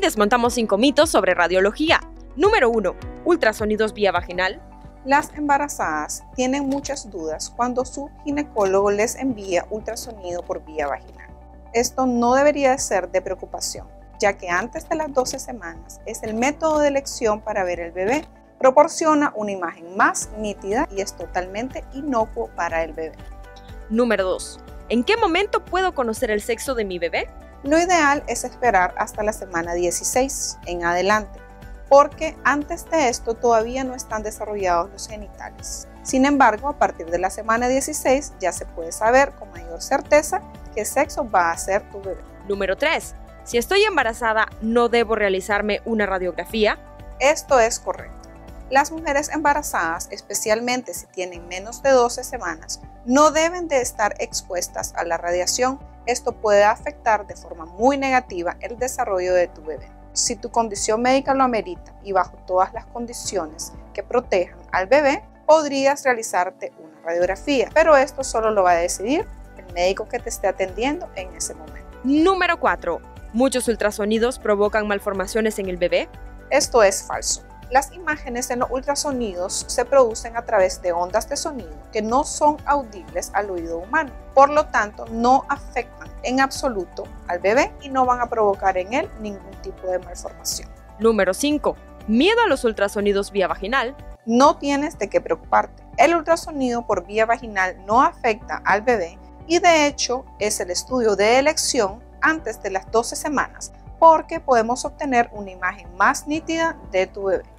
Hoy desmontamos 5 mitos sobre radiología. Número 1. Ultrasonidos vía vaginal. Las embarazadas tienen muchas dudas cuando su ginecólogo les envía ultrasonido por vía vaginal. Esto no debería ser de preocupación, ya que antes de las 12 semanas es el método de elección para ver el bebé. Proporciona una imagen más nítida y es totalmente inocuo para el bebé. Número 2. ¿En qué momento puedo conocer el sexo de mi bebé? Lo ideal es esperar hasta la semana 16 en adelante, porque antes de esto todavía no están desarrollados los genitales. Sin embargo, a partir de la semana 16 ya se puede saber con mayor certeza qué sexo va a ser tu bebé. Número 3. Si estoy embarazada, ¿no debo realizarme una radiografía? Esto es correcto. Las mujeres embarazadas, especialmente si tienen menos de 12 semanas, no deben de estar expuestas a la radiación. Esto puede afectar de forma muy negativa el desarrollo de tu bebé. Si tu condición médica lo amerita y bajo todas las condiciones que protejan al bebé, podrías realizarte una radiografía, pero esto solo lo va a decidir el médico que te esté atendiendo en ese momento. Número 4. ¿Muchos ultrasonidos provocan malformaciones en el bebé? Esto es falso. Las imágenes en los ultrasonidos se producen a través de ondas de sonido que no son audibles al oído humano, por lo tanto no afectan en absoluto al bebé y no van a provocar en él ningún tipo de malformación. Número 5. ¿Miedo a los ultrasonidos vía vaginal? No tienes de qué preocuparte. El ultrasonido por vía vaginal no afecta al bebé y de hecho es el estudio de elección antes de las 12 semanas porque podemos obtener una imagen más nítida de tu bebé.